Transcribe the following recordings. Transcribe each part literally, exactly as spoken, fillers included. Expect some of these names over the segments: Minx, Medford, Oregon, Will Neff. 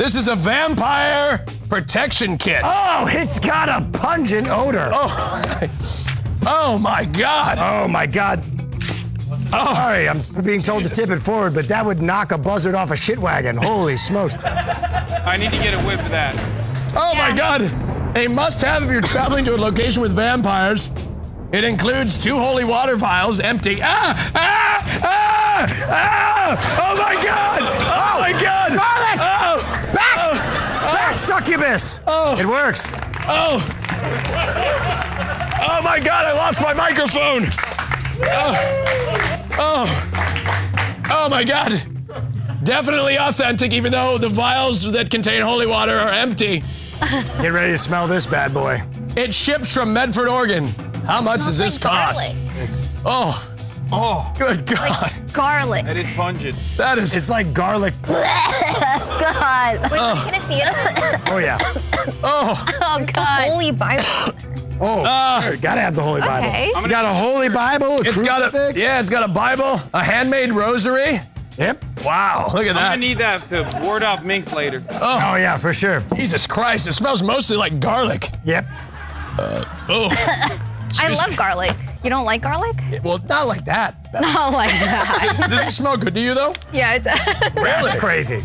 This is a vampire protection kit. Oh, it's got a pungent odor. Oh, oh my God. Oh my God. Oh. Sorry, I'm being told Jesus. to tip it forward, but that would knock a buzzard off a shit wagon. Holy smokes. I need to get a whiff of that. Oh yeah. my God. A must-have if you're traveling to a location with vampires. It includes two holy water vials empty. Ah! Ah! Ah! Ah! Oh my God! Oh, oh my God! Garlic! Oh! Back! Oh. Back, succubus! Oh! It works. Oh! Oh my God, I lost my microphone! Oh! Oh! Oh my God! Definitely authentic, even though the vials that contain holy water are empty. Get ready to smell this bad boy. It ships from Medford, Oregon. How much does this cost? Oh. Oh, good God. Like garlic. That is pungent. That is. It's like garlic. God. Wait, oh. Can I see it? Oh, yeah. Oh. Oh, God. The Holy Bible. Oh, uh, sure, gotta have the Holy Bible. Okay. You got a Holy Bible, a it's got a, Yeah, it's got a Bible, a handmade rosary. Yep. Wow, look at that. I'm gonna need that to ward off Minx later. Oh. Oh, yeah, for sure. Jesus Christ, it smells mostly like garlic. Yep. Uh, oh. Excuse I love me. garlic. You don't like garlic? Well, not like that. Not like that. Does it smell good to you, though? Yeah, it does. Really? That's crazy.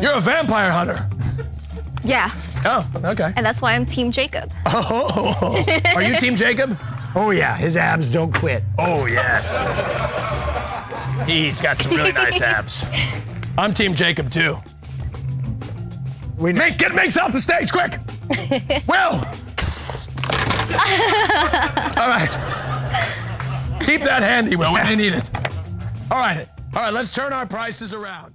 You're a vampire hunter. Yeah. Oh, okay. And that's why I'm Team Jacob. Oh. Are you Team Jacob? Oh, yeah. His abs don't quit. Oh, yes. He's got some really nice abs. I'm Team Jacob, too. We Make, get Minx off the stage, quick! Will! All right. Keep that handy, Will. We may need it. All right. All right, let's turn our prices around.